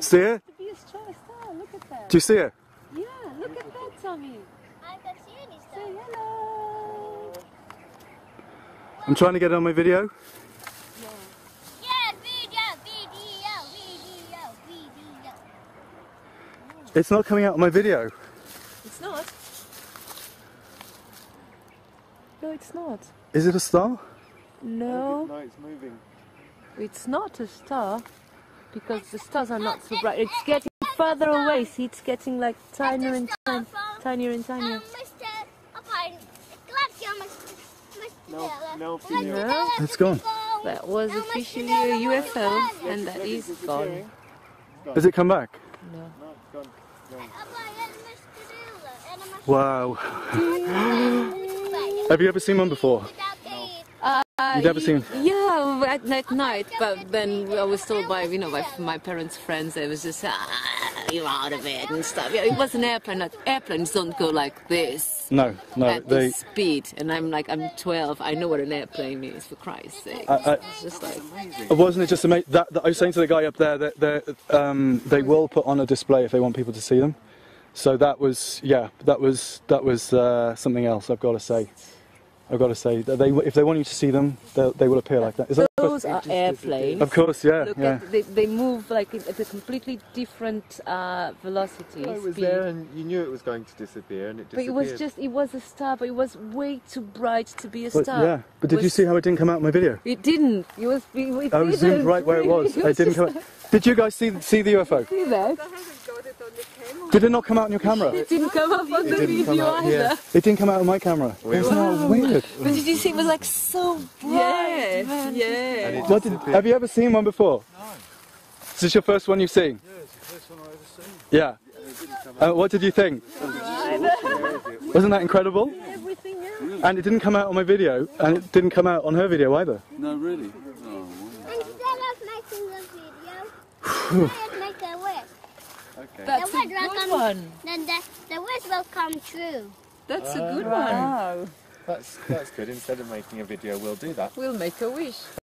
See it? To be a strong star. Look at that. Do you see it? Yeah, look at that, Tommy. I can see any star. Say hello. I'm trying to get it on my video. Yeah. Yeah, video. Oh. It's not coming out on my video. It's not? No, it's not. Is it a star? No. No, it's moving. It's not a star, because the stars are not so bright. It's getting further away. See, it's getting like tinier and tinier, tinier and tinier. No, no, it's gone. That was a fishy UFO, and that is gone. Has it come back? No. Wow. Have you ever seen one before? You've never seen? Yeah, at night, but then I was told by, you know, by my parents' friends, it was just, you're out of it and stuff. Yeah, it was an airplane. Like, airplanes don't go like this. No, no. At this speed. And I'm like, I'm 12, I know what an airplane is, for Christ's sake. It's just like... Wasn't it just amazing? I was saying to the guy up there that they will put on a display if they want people to see them. So that was, yeah, that was something else, I've got to say. I've got to say, if they want you to see them, they will appear like that. Is those that are airplanes. Of course, yeah. Look yeah. At, they move like at a completely different velocity. I was there and you knew it was going to disappear and it disappeared. But it was just, it was a star, but it was way too bright to be a star. Yeah, but did you see how it didn't come out in my video? It didn't. It was... I was zoomed right where it was. It didn't come out. Did you guys see the UFO? See that? Did it not come out on your camera? It didn't come out on the video either. Yeah. It didn't come out on my camera. Weird. Wow. Weird. But did you see it was like so bright? Yeah. Yeah. Have you ever seen one before? No. Is this your first one you've seen? Yeah, it's the first one I've ever seen. Yeah. What did you think? Wasn't that incredible? Yeah, everything else. Really? And it didn't come out on my video, and it didn't come out on her video either. No, really? Oh, wow. Instead of making the video, I'd make a wish. Okay. That's a good one. Then the wish will come true. That's a good one. Wow. That's good. Instead of making a video, we'll do that. We'll make a wish.